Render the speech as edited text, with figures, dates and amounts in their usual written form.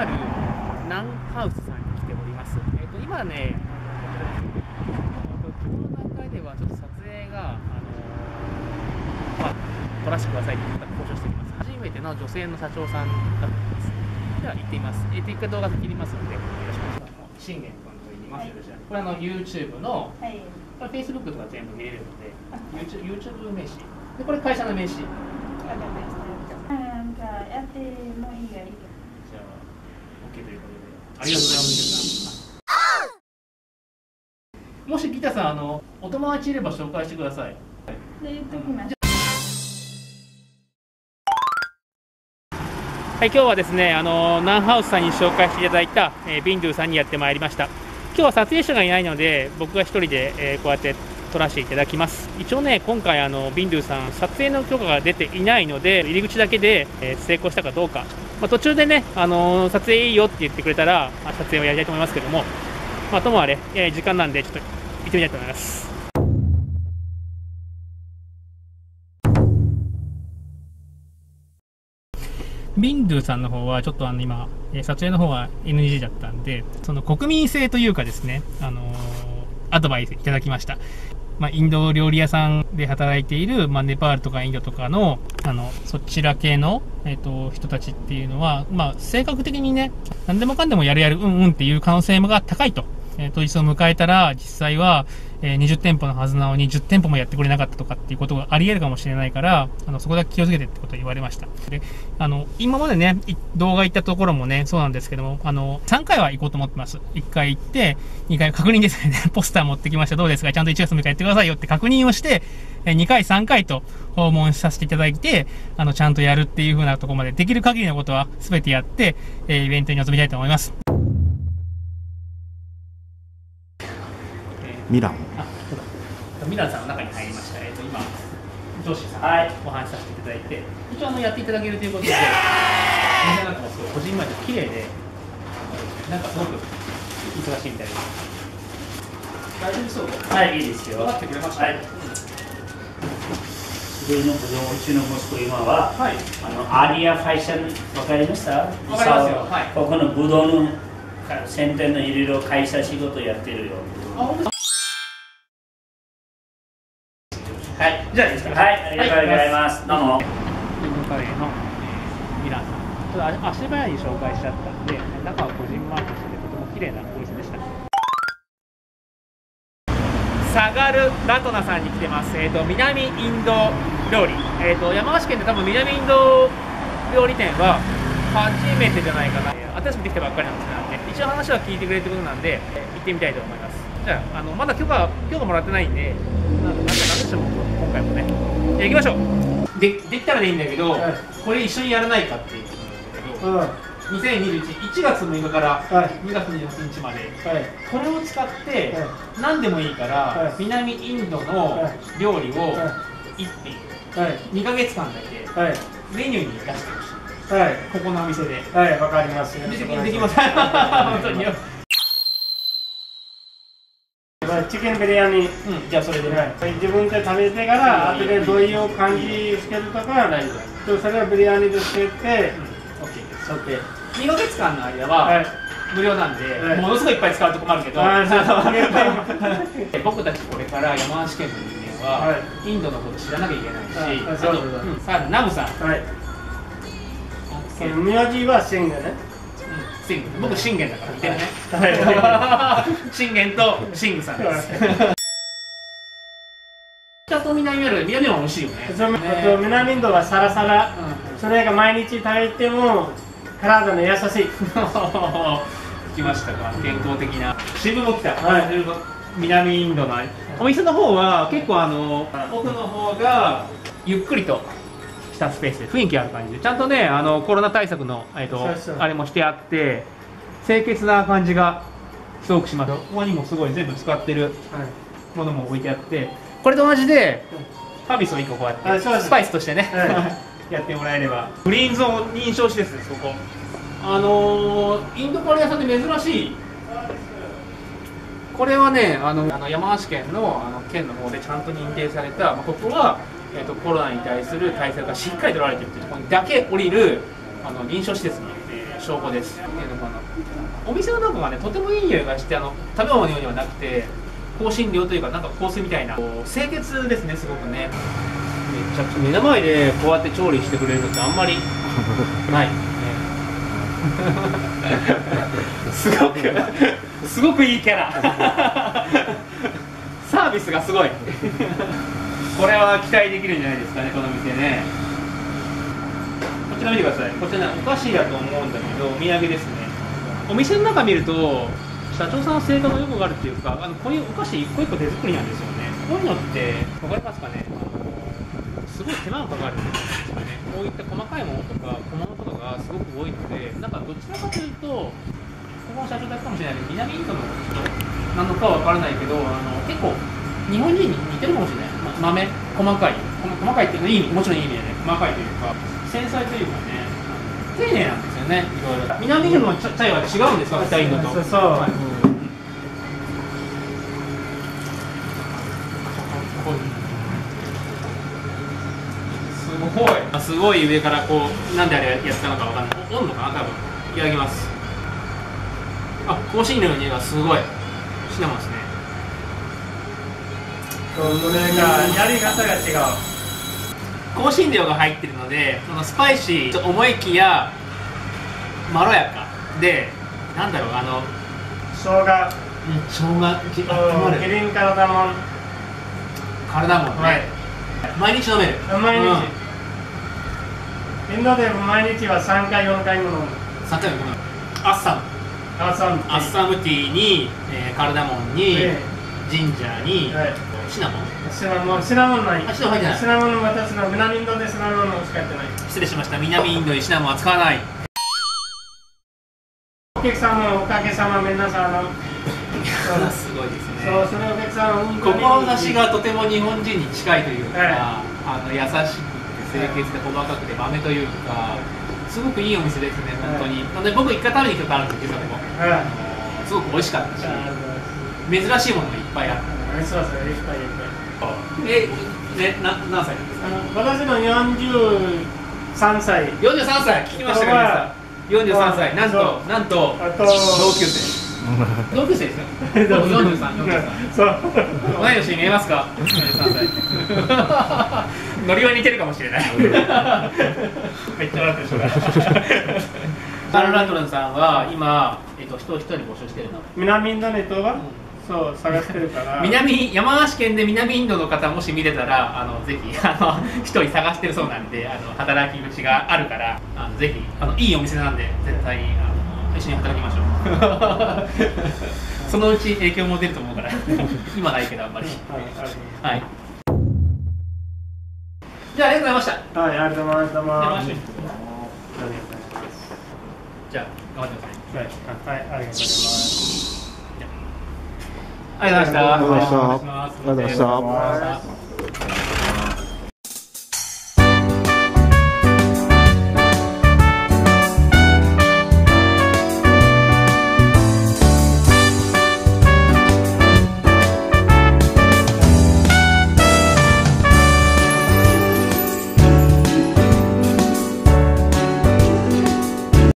あるナンハウスさんに来ております。今ね、昨日の段階ではちょっと撮影が撮らせてくださいと交渉してきます。初めての女性の社長さんだったんです。では行ってみます。一回動画切りますのでよろしくお願いします。信玄君と言います。これYouTube の、これ Facebook とか全部見れるので、YouTube 名刺。でこれ会社の名刺。なんかやってもいいがいい。じゃあ OK ということでありがとうございます。もしギタさんお友達いれば紹介してください。で言っときます。はい、今日はですね、ナンハウスさんに紹介していただいた、ビンドゥさんにやってまいりました。今日は撮影者がいないので、僕が一人で、こうやって撮らせていただきます。一応ね、今回ビンドゥさん、撮影の許可が出ていないので、入り口だけで、成功したかどうか、まあ、途中でね、撮影いいよって言ってくれたら、まあ、撮影をやりたいと思いますけども、まあ、ともあれ、時間なんで、ちょっと行ってみたいと思います。ビンドゥさんの方はちょっと今撮影の方は NG だったんで、その国民性というかですね、アドバイスいただきました。まあ、インド料理屋さんで働いている、まあ、ネパールとかインドとかのそちら系の、人たちっていうのは、まあ、性格的にね、何でもかんでもやるやるうんうんっていう可能性が高いと。当日を迎えたら実際は20店舗のはずなのに10店舗もやってくれなかったとかっていうことがあり得るかもしれないから、そこだけ気をつけてってことを言われました。で今までね動画行ったところもねそうなんですけども、3回は行こうと思ってます。1回行って2回確認ですねポスター持ってきましたどうですかちゃんと1月6日やってくださいよって確認をして2回3回と訪問させていただいてちゃんとやるっていう風なところまでできる限りのことは全てやってイベントに臨みたいと思います。ミランさんの中に入りました。今、上司さんお話しさせていただいて、一応やっていただけるということで、みんななんかすごい、個人前で綺麗で、なんかすごく忙しいみたいです。大丈夫そうですか？はい、いいですよ。分かってくれました。はい。上の子供、うちの息子、今は、アーリアファッション、分かりました？分かりますよ。はい。ここのブドウの先端のいろいろ会社仕事やってるよ。あ、本当？はい、じゃあいいですか。はい、ありがとうございます。どうも。カレーのミランさん。ちょっと足早に紹介しちゃったんで、中は個人マークしてて、とても綺麗なお店でした。サガル・ラトナさんに来てます。南インド料理。山梨県で多分南インド料理店は初めてじゃないかな。新しくできたばっかりなんですけどね。一応話は聞いてくれるってことなんで、行ってみたいと思います。じゃあ、まだ許可もらってないんで、なんでしょう今回もね。じゃあ行きましょう。できたらでいいんだけど、これ一緒にやらないかっていうことなんだけど、2021、1月6日から2月28日まで、これを使って、何でもいいから、南インドの料理を1品、2ヶ月間だけ、メニューに出してほしい。ここのお店で。はい、わかります。できます。本当によ。チキンビリヤニ、じゃあそれで、自分で試してから、後でどういう感じつけるとか、それをビリヤニでつけて、2ヶ月間の間は無料なんで、ものすごいいっぱい使うと困るけど、僕たちこれから山梨県の人間は、インドのこと知らなきゃいけないし、あと、さあ、ナムさん、名字はシンガね。僕、信玄だから似てるね。信玄とシングさんです。北と南ある、南は美味しいよね。南インドはサラサラ、それが毎日食べても体に優しい。来ましたか、健康的な。渋も来た。南インドのお店の方は結構奥の方がゆっくりと。スペースで雰囲気ある感じでちゃんとねコロナ対策の、あれもしてあって清潔な感じがすごくします。ここにもすごい全部使ってるものも置いてあって、これと同じでハービスを1個こうやってスパイスとしてね、やってもらえれば。グリーンゾーン認証施設です。ここインドカレー屋さんで珍しい、これはね山梨県の県の方でちゃんと認定された、まあ、ここはコロナに対する対策がしっかり取られているというところにだけ降りる臨床施設なので、証拠です。っていうのかな。お店の中がね、とてもいい匂いがして、食べ物のようにはなくて、香辛料というか、なんか香水みたいな、清潔ですね、すごくね。めちゃくちゃ目の前でこうやって調理してくれるのってあんまりないですね。すごくいいキャラ。サービスがすごい。これは期待できるんじゃないですかね、この店ね。こちら見てください。こちらお菓子だと思うんだけど、お土産ですね。お店の中見ると社長さんの性格がよくあるっていうか、こういうお菓子一個一個手作りなんですよね。こういうのって分かりますかね。すごい手間がかかるんですよね。こういった細かいものとか小物とかがすごく多いので、なんかどちらかというと、ここの社長だけかもしれないけど、南インドの人なのかは分からないけど、結構日本人に似てるかもしれない。豆、細かいっていうのいい意味、もちろんいい意味でね、細かいというか繊細というかね、丁寧なんですよね、いろいろ。南インドのチャイは違うんですか、北インドと。そうそう、はい、すごい。すごい上からこう、なんであれやったのかわかんない。温度かな、多分。いただきます。あ、香辛料の匂いがすごい。シナモンですね。なんかやり方が違う。香辛料が入ってるので、そのスパイシーと思いきやまろやかで、なんだろう、生姜、キリンカルダモン、カルダモンね。はい、毎日飲める。毎日。うん、インドで毎日は3回4回も飲む。3回も飲む。アッサムティーに、カルダモンに、ジンジャーに、シナモン。シナモンない。シナモン入ってない。シナモンは私の南インドでシナモンを使ってない。失礼しました。南インドでシナモンは使わない。お客様のおかげさま、皆さんの。すごいですね。そう、そのお客様の志がとても日本人に近いというか、優しく。清潔で細かくて豆というか、すごくいいお店ですね、本当に。なので僕一回食べに来たことあるんですけど、すごく美味しかったし、珍しいものがいっぱいあった。そうですね、いっぱいいっぱい。何歳なんですか？私の43歳。43歳、聞きましたか？43歳、なんと同級生ですよ。43。そう。同い年に見えますか？43歳。ノリは似てるかもしれない。めっちゃ笑ってる人が。カルラトランさんは今、人を一人募集してるの。南インドネットは、そう探してるから。山梨県で南インドの方もし見れたら、ぜひ一人探してるそうなんで、働き口があるから、ぜひいいお店なんで絶対一緒に働きましょう。そのうち影響も出ると思うから、今ないけどあんまり。はい。じゃあ、ありがとうございました。はい、ありがとうございました。じゃあ、頑張ってください。はい、ありがとうございます。ありがとうございました。ありがとうございました。